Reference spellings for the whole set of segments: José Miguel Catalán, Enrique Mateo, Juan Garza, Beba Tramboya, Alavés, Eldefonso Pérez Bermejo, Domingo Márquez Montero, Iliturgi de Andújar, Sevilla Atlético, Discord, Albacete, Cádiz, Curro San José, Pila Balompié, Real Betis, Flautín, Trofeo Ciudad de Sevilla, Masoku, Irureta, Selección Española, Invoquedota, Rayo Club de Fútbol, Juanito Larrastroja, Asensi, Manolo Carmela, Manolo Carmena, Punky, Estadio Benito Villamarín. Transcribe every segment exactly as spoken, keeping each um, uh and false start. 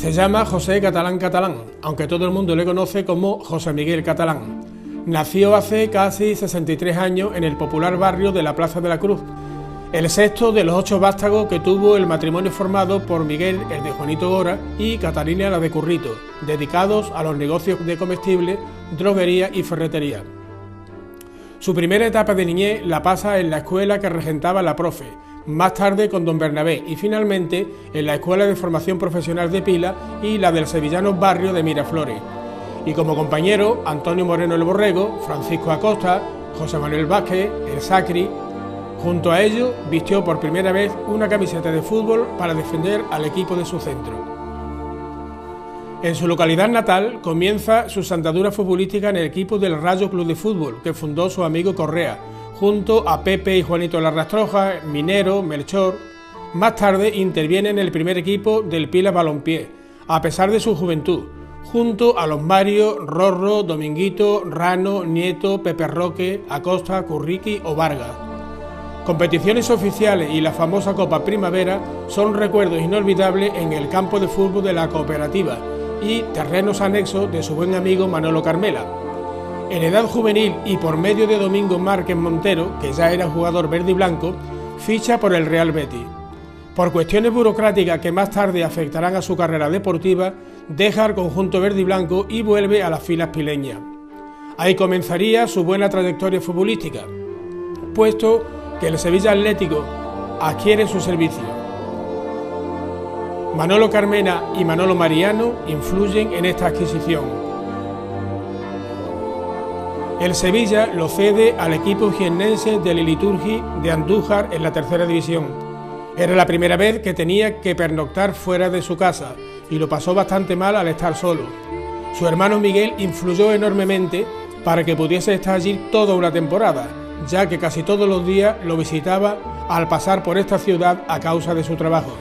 Se llama José Catalán Catalán, aunque todo el mundo le conoce como José Miguel Catalán. Nació hace casi sesenta y tres años en el popular barrio de la Plaza de la Cruz, el sexto de los ocho vástagos que tuvo el matrimonio formado por Miguel, el de Juanito Gora, y Catalina, la de Currito, dedicados a los negocios de comestibles, droguería y ferretería. Su primera etapa de niñez la pasa en la escuela que regentaba la profe, más tarde con don Bernabé y finalmente en la Escuela de Formación Profesional de Pila y la del sevillano barrio de Miraflores. Y como compañero, Antonio Moreno el Borrego, Francisco Acosta, José Manuel Vázquez, el Sacri. Junto a ellos, vistió por primera vez una camiseta de fútbol para defender al equipo de su centro. En su localidad natal comienza su andadura futbolística en el equipo del Rayo Club de Fútbol, que fundó su amigo Correa, junto a Pepe y Juanito Larrastroja, Minero, Melchor. Más tarde interviene en el primer equipo del Pila Balompié, a pesar de su juventud, junto a los Mario, Rorro, Dominguito, Rano, Nieto, Pepe Roque, Acosta, Curriqui o Vargas. Competiciones oficiales y la famosa Copa Primavera son recuerdos inolvidables en el campo de fútbol de la Cooperativa y terrenos anexos de su buen amigo Manolo Carmela. En edad juvenil y por medio de Domingo Márquez Montero, que ya era jugador verde y blanco, ficha por el Real Betis. Por cuestiones burocráticas que más tarde afectarán a su carrera deportiva, deja al conjunto verde y blanco y vuelve a las filas pileñas. Ahí comenzaría su buena trayectoria futbolística, puesto que el Sevilla Atlético adquiere su servicio. Manolo Carmena y Manolo Mariano influyen en esta adquisición. El Sevilla lo cede al equipo jiennense del Iliturgi de Andújar en la tercera división. Era la primera vez que tenía que pernoctar fuera de su casa y lo pasó bastante mal al estar solo. Su hermano Miguel influyó enormemente para que pudiese estar allí toda una temporada, ya que casi todos los días lo visitaba al pasar por esta ciudad a causa de su trabajo.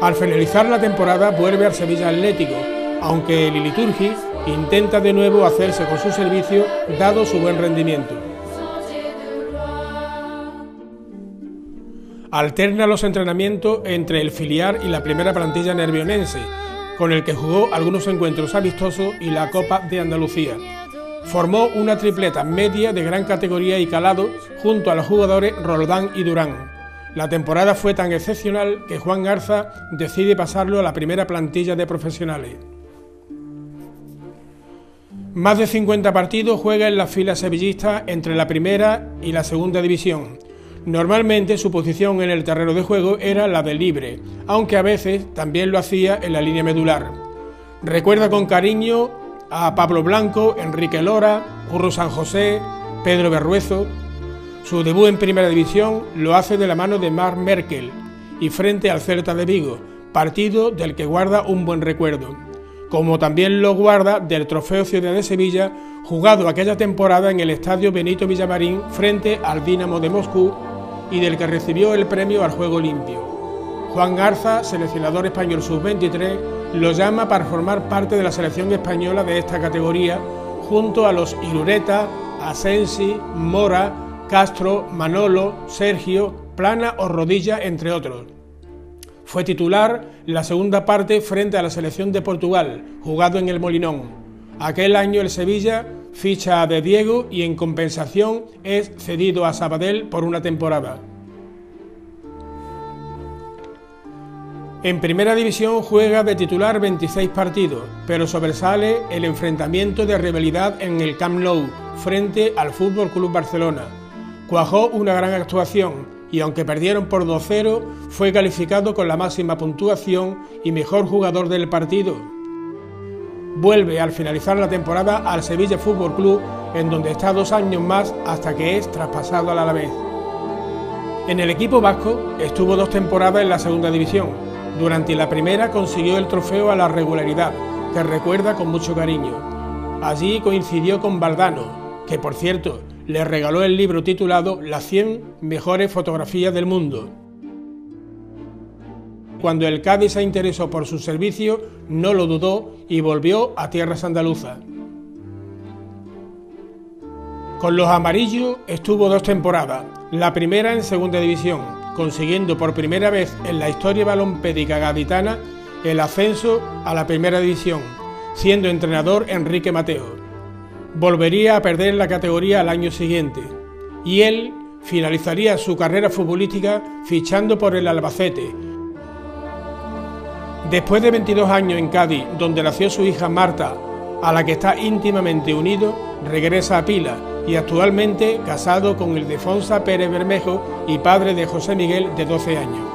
Al finalizar la temporada vuelve al Sevilla Atlético, aunque el Iliturgi intenta de nuevo hacerse con su servicio, dado su buen rendimiento. Alterna los entrenamientos entre el filial y la primera plantilla nervionense, con el que jugó algunos encuentros amistosos y la Copa de Andalucía. Formó una tripleta media de gran categoría y calado junto a los jugadores Roldán y Durán. La temporada fue tan excepcional que Juan Garza decide pasarlo a la primera plantilla de profesionales. Más de cincuenta partidos juega en las filas sevillistas entre la primera y la segunda división. Normalmente su posición en el terreno de juego era la de libre, aunque a veces también lo hacía en la línea medular. Recuerda con cariño a Pablo Blanco, Enrique Lora, Curro San José, Pedro Berruezo. Su debut en primera división lo hace de la mano de Marc Merkel y frente al Celta de Vigo, partido del que guarda un buen recuerdo, como también lo guarda del Trofeo Ciudad de Sevilla, jugado aquella temporada en el Estadio Benito Villamarín frente al Dínamo de Moscú y del que recibió el premio al Juego Limpio. Juan Garza, seleccionador español sub veintitrés, lo llama para formar parte de la selección española de esta categoría, junto a los Irureta, Asensi, Mora, Castro, Manolo, Sergio, Plana o Rodilla, entre otros. Fue titular la segunda parte frente a la selección de Portugal, jugado en el Molinón. Aquel año el Sevilla ficha a De Diego y en compensación es cedido a Sabadell por una temporada. En primera división juega de titular veintiséis partidos, pero sobresale el enfrentamiento de rivalidad en el Camp Nou frente al F C Barcelona. Cuajó una gran actuación y aunque perdieron por dos cero, fue calificado con la máxima puntuación y mejor jugador del partido. Vuelve al finalizar la temporada al Sevilla Fútbol Club, en donde está dos años más hasta que es traspasado al Alavés. En el equipo vasco estuvo dos temporadas en la segunda división. Durante la primera consiguió el trofeo a la regularidad, que recuerda con mucho cariño. Allí coincidió con Valdano, que por cierto, le regaló el libro titulado Las cien mejores fotografías del mundo. Cuando el Cádiz se interesó por su servicio, no lo dudó y volvió a tierras andaluzas. Con los amarillos estuvo dos temporadas, la primera en segunda división, consiguiendo por primera vez en la historia balompédica gaditana el ascenso a la primera división, siendo entrenador Enrique Mateo. Volvería a perder la categoría al año siguiente y él finalizaría su carrera futbolística fichando por el Albacete. Después de veintidós años en Cádiz, donde nació su hija Marta, a la que está íntimamente unido, regresa a Pila y actualmente casado con Eldefonso Pérez Bermejo y padre de José Miguel de doce años.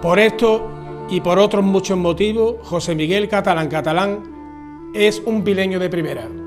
Por esto y por otros muchos motivos, José Miguel Catalán Catalán es un pileño de primera.